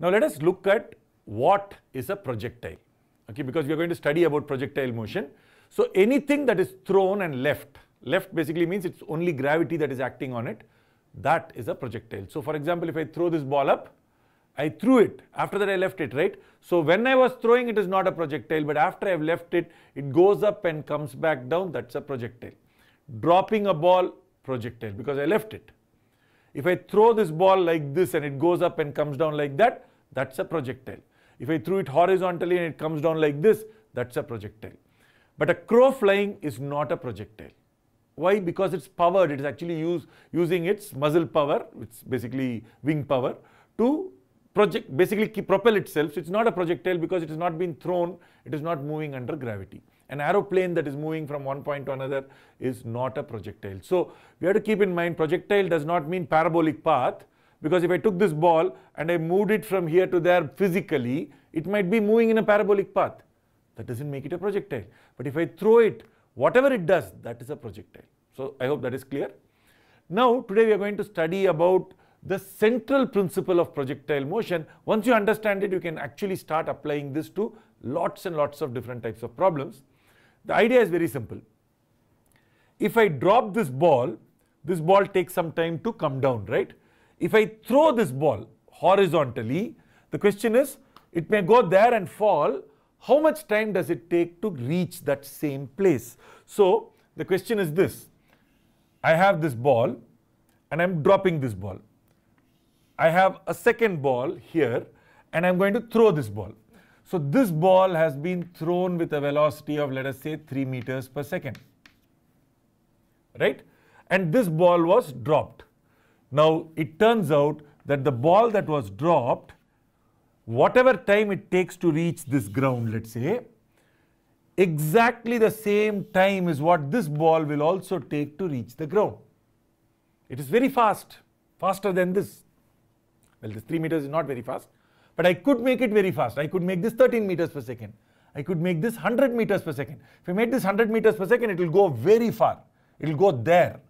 Now let us look at what is a projectile, okay, because we are going to study about projectile motion. So anything that is thrown and left basically means it's only gravity that is acting on it, that is a projectile. So for example, if I throw this ball up, I threw it, after that I left it, right? So when I was throwing, it is not a projectile, but after I have left it, it goes up and comes back down, that's a projectile. Dropping a ball, projectile, because I left it. If I throw this ball like this and it goes up and comes down like that, that's a projectile. If I threw it horizontally and it comes down like this, that's a projectile. But a crow flying is not a projectile. Why? Because it's powered, it is actually using its muzzle power, it's basically wing power, to propel itself. So it's not a projectile because it has not been thrown, it is not moving under gravity. An aeroplane that is moving from one point to another is not a projectile. So we have to keep in mind, projectile does not mean parabolic path, because if I took this ball and I moved it from here to there physically, it might be moving in a parabolic path. That doesn't make it a projectile. But if I throw it, whatever it does, that is a projectile. So I hope that is clear. Now today we are going to study about the central principle of projectile motion. Once you understand it, you can actually start applying this to lots and lots of different types of problems. The idea is very simple. If I drop this ball takes some time to come down, right? If I throw this ball horizontally, the question is, it may go there and fall, how much time does it take to reach that same place? So the question is this, I have this ball and I'm dropping this ball. I have a second ball here and I'm going to throw this ball. So this ball has been thrown with a velocity of, let us say, 3 meters per second, right? And this ball was dropped. Now it turns out that the ball that was dropped, whatever time it takes to reach this ground, let's say, exactly the same time is what this ball will also take to reach the ground. It is very fast, faster than this. Well, this 3 meters is not very fast, but I could make it very fast. I could make this 13 meters per second. I could make this 100 meters per second. If I made this 100 meters per second, it will go very far. It will go there,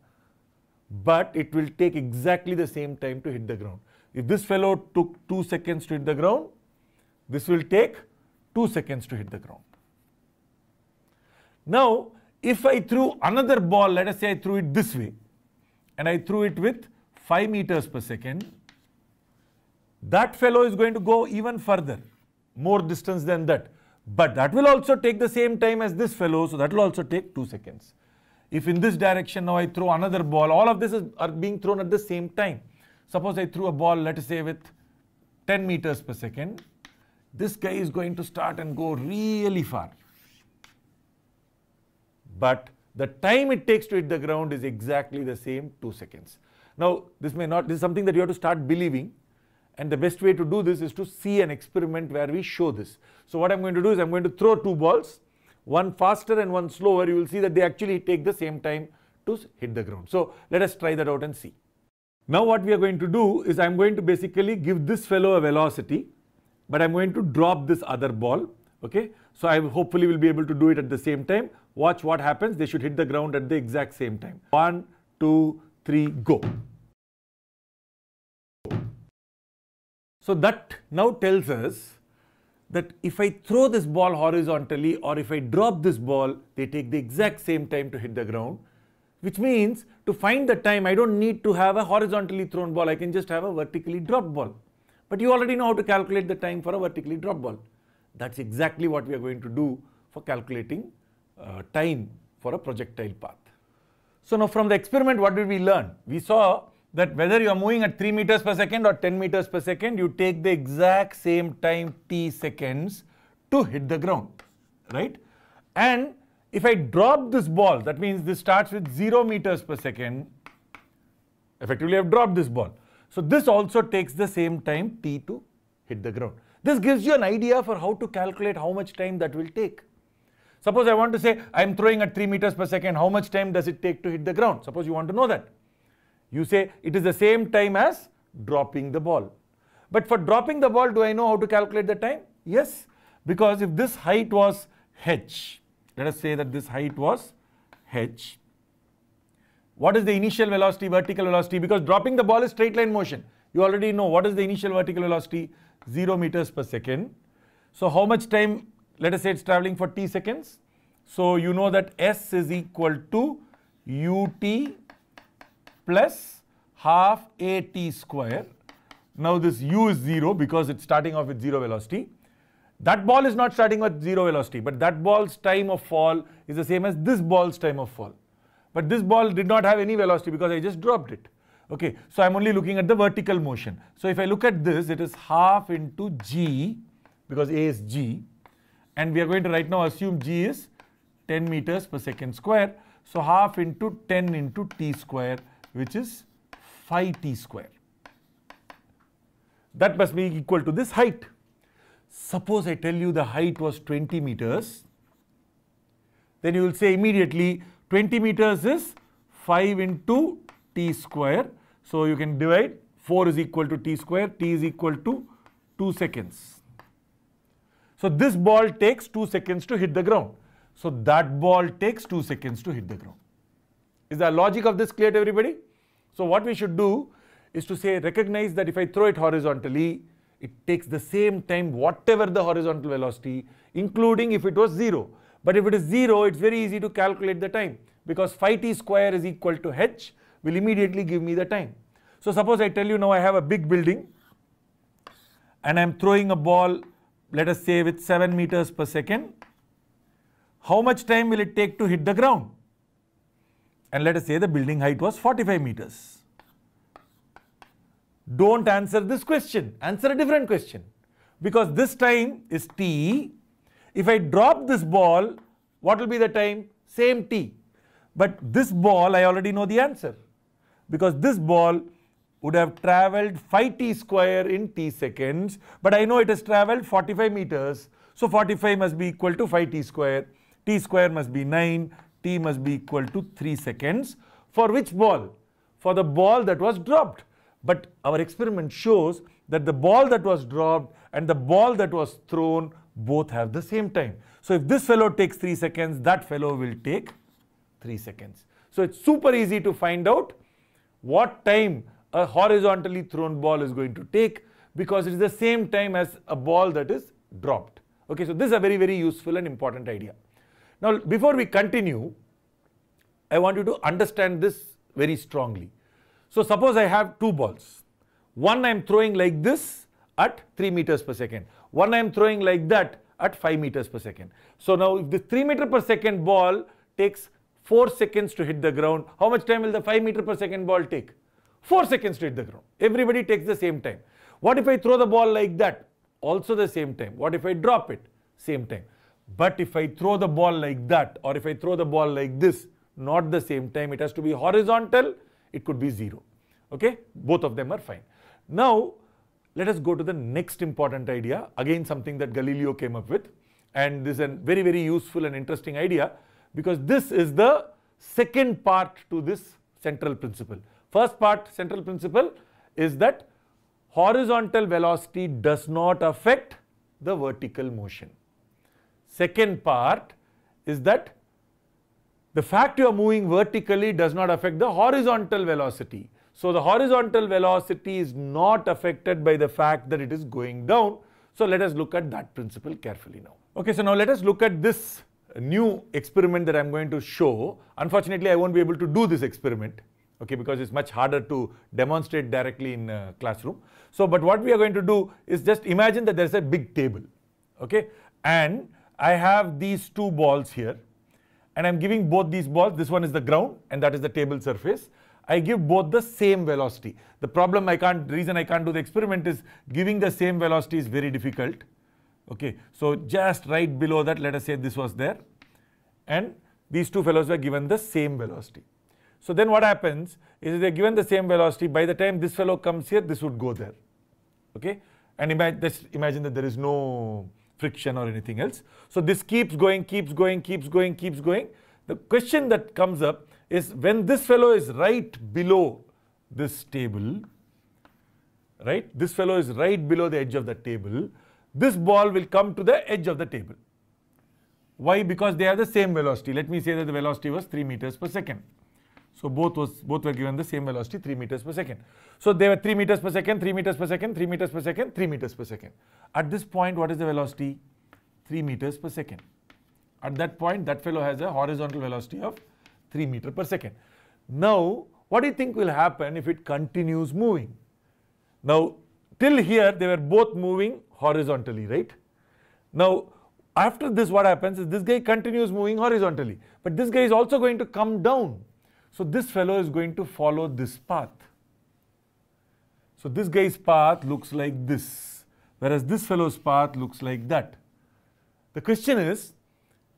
but it will take exactly the same time to hit the ground. If this fellow took 2 seconds to hit the ground, this will take 2 seconds to hit the ground. Now, if I threw another ball, let us say I threw it this way, and I threw it with 5 meters per second, that fellow is going to go even further, more distance than that, but that will also take the same time as this fellow, so that will also take 2 seconds. If in this direction now I throw another ball, all of this are being thrown at the same time. Suppose I threw a ball, let us say, with 10 meters per second, this guy is going to start and go really far, but the time it takes to hit the ground is exactly the same, 2 seconds. Now this is something that you have to start believing. And the best way to do this is to see an experiment where we show this. So what I'm going to do is I'm going to throw 2 balls, one faster and one slower. You will see that they actually take the same time to hit the ground. So let us try that out and see. Now what we are going to do is I'm going to basically give this fellow a velocity, but I'm going to drop this other ball. Okay. So I hopefully will be able to do it at the same time. Watch what happens. They should hit the ground at the exact same time. 1, 2, 3, go. So that now tells us that if I throw this ball horizontally or if I drop this ball, they take the exact same time to hit the ground, which means to find the time, I don't need to have a horizontally thrown ball. I can just have a vertically dropped ball. But you already know how to calculate the time for a vertically dropped ball. That's exactly what we are going to do for calculating time for a projectile path. So now from the experiment, what did we learn? We saw that whether you are moving at 3 meters per second or 10 meters per second, you take the exact same time, t seconds, to hit the ground, right? And if I drop this ball, that means this starts with 0 meters per second, effectively I have dropped this ball. So this also takes the same time, t, to hit the ground. This gives you an idea for how to calculate how much time that will take. Suppose I want to say I am throwing at 3 meters per second, how much time does it take to hit the ground? Suppose you want to know that. You say it is the same time as dropping the ball. But for dropping the ball, do I know how to calculate the time? Yes, because if this height was h, let us say that this height was h, what is the initial velocity, vertical velocity? Because dropping the ball is straight line motion. You already know what is the initial vertical velocity, 0 meters per second. So how much time, let us say it's traveling for t seconds. So you know that s is equal to ut plus half a t square. Now this u is 0 because it's starting off with 0 velocity. That ball is not starting with 0 velocity, but that ball's time of fall is the same as this ball's time of fall. But this ball did not have any velocity because I just dropped it. Okay, so I'm only looking at the vertical motion. So if I look at this, it is half into g because a is g, and we are going to right now assume g is 10 meters per second square. So half into 10 into t square, which is 5t square. That must be equal to this height. Suppose I tell you the height was 20 meters, then you will say immediately 20 meters is 5 into t square. So you can divide 4 is equal to t square, t is equal to 2 seconds. So this ball takes 2 seconds to hit the ground. So that ball takes 2 seconds to hit the ground. Is the logic of this clear to everybody? So what we should do is to say, recognize that if I throw it horizontally, it takes the same time whatever the horizontal velocity, including if it was 0. But if it is 0, it's very easy to calculate the time, because 5t square is equal to h will immediately give me the time. So suppose I tell you now I have a big building and I am throwing a ball, let us say with 7 meters per second. How much time will it take to hit the ground? And let us say the building height was 45 meters. Don't answer this question, answer a different question, because this time is t. If I drop this ball, what will be the time? Same t. But this ball, I already know the answer, because this ball would have traveled 5t square in t seconds, but I know it has traveled 45 meters. So 45 must be equal to 5t square, t square must be 9, t must be equal to 3 seconds. For which ball? For the ball that was dropped. But our experiment shows that the ball that was dropped and the ball that was thrown both have the same time. So if this fellow takes 3 seconds, that fellow will take 3 seconds. So it's super easy to find out what time a horizontally thrown ball is going to take, because it is the same time as a ball that is dropped. Okay, so this is a very, very useful and important idea. Now, before we continue, I want you to understand this very strongly. So suppose I have two balls. One I am throwing like this at 3 meters per second. One I am throwing like that at 5 meters per second. So now if the 3 meter per second ball takes 4 seconds to hit the ground, how much time will the 5 meter per second ball take? 4 seconds to hit the ground. Everybody takes the same time. What if I throw the ball like that? Also the same time. What if I drop it? Same time. But if I throw the ball like that, or if I throw the ball like this, not the same time. It has to be horizontal. It could be 0. Okay, both of them are fine. Now, let us go to the next important idea. Again, something that Galileo came up with, and this is a very, very useful and interesting idea, because this is the second part to this central principle. First part, central principle, is that horizontal velocity does not affect the vertical motion. Second part is that the fact you are moving vertically does not affect the horizontal velocity. So the horizontal velocity is not affected by the fact that it is going down. So let us look at that principle carefully now. Okay, so now let us look at this new experiment that I am going to show. Unfortunately, I won't be able to do this experiment, okay, because it's much harder to demonstrate directly in a classroom. So, but what we are going to do is just imagine that there is a big table, okay, and I have these two balls here. And I'm giving both these balls, this one is the ground and that is the table surface. I give both the same velocity. The problem reason I can't do the experiment is giving the same velocity is very difficult. Okay, so just right below that, let us say this was there. And these two fellows were given the same velocity. So then what happens is if they're given the same velocity, by the time this fellow comes here, this would go there. Okay, and imagine that there is no friction or anything else. So this keeps going, keeps going, keeps going, keeps going. The question that comes up is when this fellow is right below this table, right? This fellow is right below the edge of the table. This ball will come to the edge of the table. Why? Because they have the same velocity. Let me say that the velocity was 3 meters per second. So both were given the same velocity, 3 meters per second. So they were 3 meters per second, 3 meters per second, 3 meters per second, 3 meters per second. At this point, what is the velocity? 3 meters per second. At that point, that fellow has a horizontal velocity of 3 meters per second. Now, what do you think will happen if it continues moving? Now, till here they were both moving horizontally, right? Now, after this, what happens is this guy continues moving horizontally, but this guy is also going to come down. So this fellow is going to follow this path. So this guy's path looks like this, whereas this fellow's path looks like that. The question is,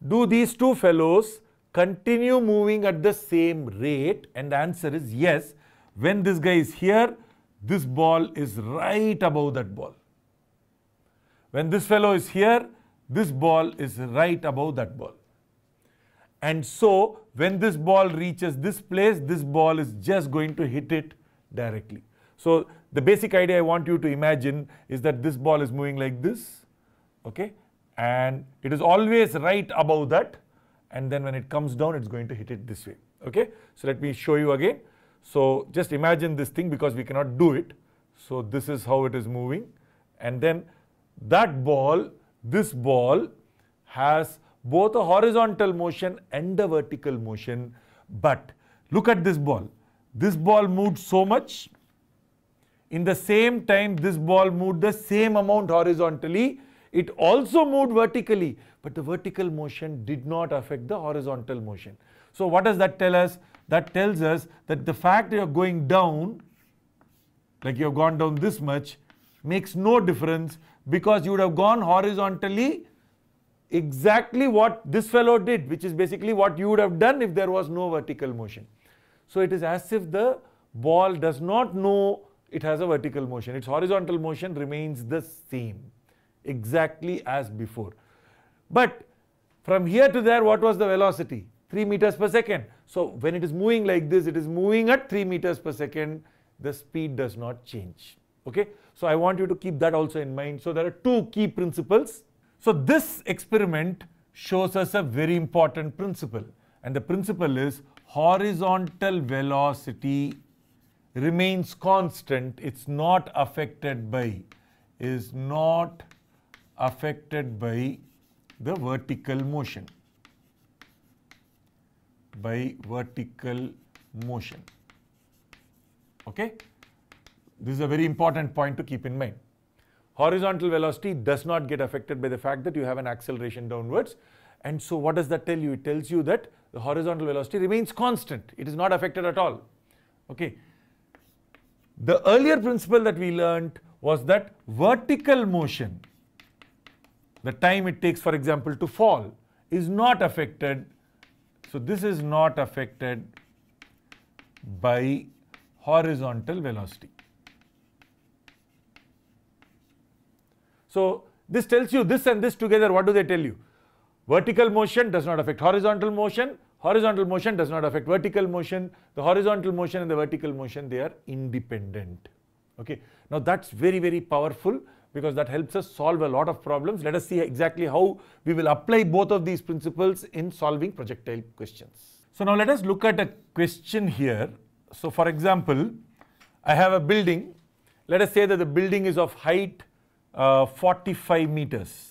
do these two fellows continue moving at the same rate? And the answer is yes. When this guy is here, this ball is right above that ball. When this fellow is here, this ball is right above that ball. And so, when this ball reaches this place, this ball is just going to hit it directly. So, the basic idea I want you to imagine is that this ball is moving like this, okay? And it is always right above that. And then when it comes down, it's going to hit it this way, okay? So, let me show you again. So, just imagine this thing because we cannot do it. So, this is how it is moving. And then that ball, this ball has both a horizontal motion and a vertical motion. But look at this ball. This ball moved so much. In the same time, this ball moved the same amount horizontally. It also moved vertically, but the vertical motion did not affect the horizontal motion. So what does that tell us? That tells us that the fact that you are going down, like you have gone down this much, makes no difference because you would have gone horizontally exactly what this fellow did, which is basically what you would have done if there was no vertical motion. So it is as if the ball does not know it has a vertical motion. Its horizontal motion remains the same, exactly as before. But from here to there, what was the velocity? 3 meters per second. So when it is moving like this, it is moving at 3 meters per second. The speed does not change. Okay. So I want you to keep that also in mind. So there are two key principles. So this experiment shows us a very important principle. And the principle is horizontal velocity remains constant. It's not affected by, is not affected by the vertical motion, by vertical motion, okay? This is a very important point to keep in mind. Horizontal velocity does not get affected by the fact that you have an acceleration downwards. And so what does that tell you? It tells you that the horizontal velocity remains constant. It is not affected at all, okay? The earlier principle that we learned was that vertical motion, the time it takes, for example, to fall, is not affected. So this is not affected by horizontal velocity. So this tells you this and this together, what do they tell you? Vertical motion does not affect horizontal motion does not affect vertical motion. The horizontal motion and the vertical motion, they are independent. Okay. Now that's very, very powerful because that helps us solve a lot of problems. Let us see exactly how we will apply both of these principles in solving projectile questions. So now let us look at a question here. So for example, I have a building. Let us say that the building is of height 45 meters.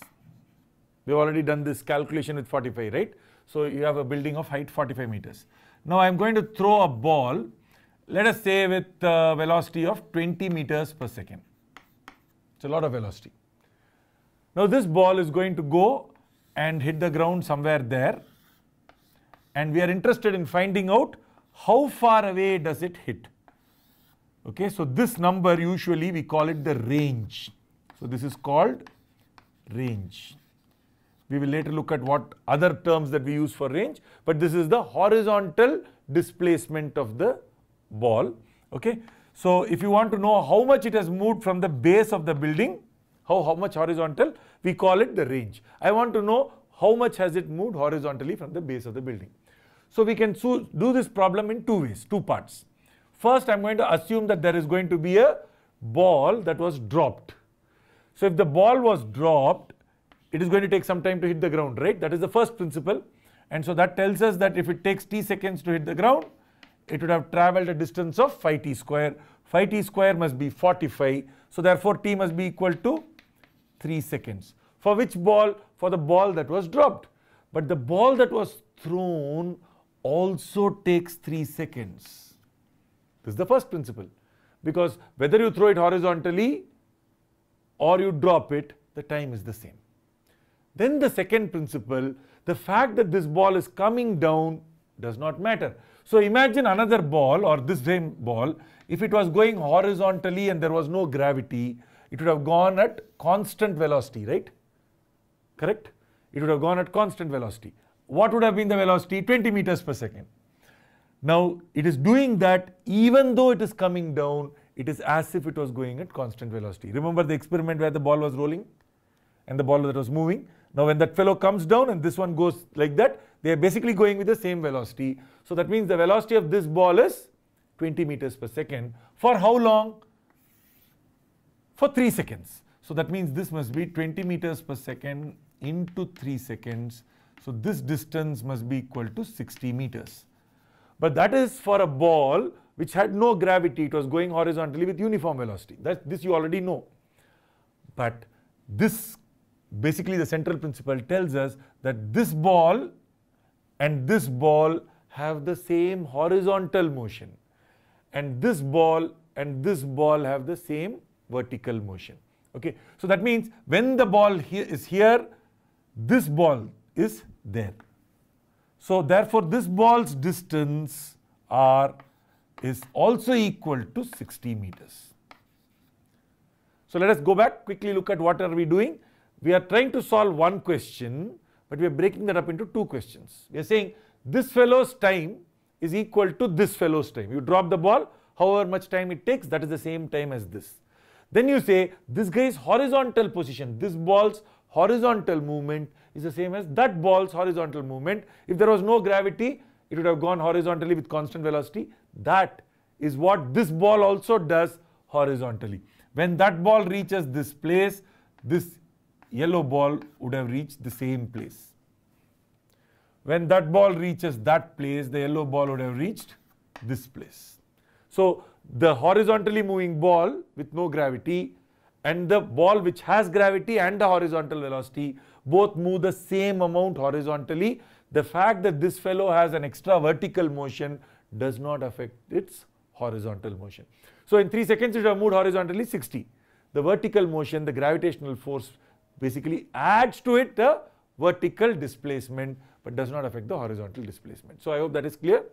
We've already done this calculation with 45, right? So you have a building of height 45 meters. Now I'm going to throw a ball, let us say with a velocity of 20 meters per second. It's a lot of velocity. Now this ball is going to go and hit the ground somewhere there. And we are interested in finding out how far away does it hit. Okay, so this number usually we call it the range. So this is called range. We will later look at what other terms that we use for range, but this is the horizontal displacement of the ball. Okay. So if you want to know how much it has moved from the base of the building, how much horizontal, we call it the range. I want to know how much has it moved horizontally from the base of the building. So we can do this problem in two ways, two parts. First, I'm going to assume that there is going to be a ball that was dropped. So if the ball was dropped, it is going to take some time to hit the ground, right? That is the first principle. And so that tells us that if it takes t seconds to hit the ground, it would have travelled a distance of 5t square. 5t square must be 45. So therefore t must be equal to 3 seconds. For which ball? For the ball that was dropped. But the ball that was thrown also takes 3 seconds. This is the first principle. Because whether you throw it horizontally or you drop it, the time is the same. Then the second principle, the fact that this ball is coming down does not matter. So imagine another ball or this same ball, if it was going horizontally and there was no gravity, it would have gone at constant velocity, right? Correct? It would have gone at constant velocity. What would have been the velocity? 20 meters per second. Now it is doing that even though it is coming down, it is as if it was going at constant velocity. Remember the experiment where the ball was rolling and the ball that was moving? Now when that fellow comes down and this one goes like that, they are basically going with the same velocity. So that means the velocity of this ball is 20 meters per second. For how long? For 3 seconds. So that means this must be 20 meters per second into 3 seconds. So this distance must be equal to 60 meters. But that is for a ball which had no gravity. It was going horizontally with uniform velocity. This you already know. But this, basically the central principle tells us that this ball and this ball have the same horizontal motion, and this ball have the same vertical motion. Okay, so that means when the ball is here, this ball is there. So therefore this ball's distance r is also equal to 60 meters. So let us go back, quickly look at what are we doing. We are trying to solve one question, but we are breaking that up into two questions. We are saying this fellow's time is equal to this fellow's time. You drop the ball, however much time it takes, that is the same time as this. Then you say this guy's horizontal position, this ball's horizontal movement is the same as that ball's horizontal movement. If there was no gravity, it would have gone horizontally with constant velocity. That is what this ball also does horizontally. When that ball reaches this place, this yellow ball would have reached the same place. When that ball reaches that place, the yellow ball would have reached this place. So the horizontally moving ball with no gravity and the ball which has gravity and the horizontal velocity both move the same amount horizontally. The fact that this fellow has an extra vertical motion does not affect its horizontal motion. So in 3 seconds it would have moved horizontally 60. The vertical motion, the gravitational force basically adds to it a vertical displacement but does not affect the horizontal displacement. So I hope that is clear.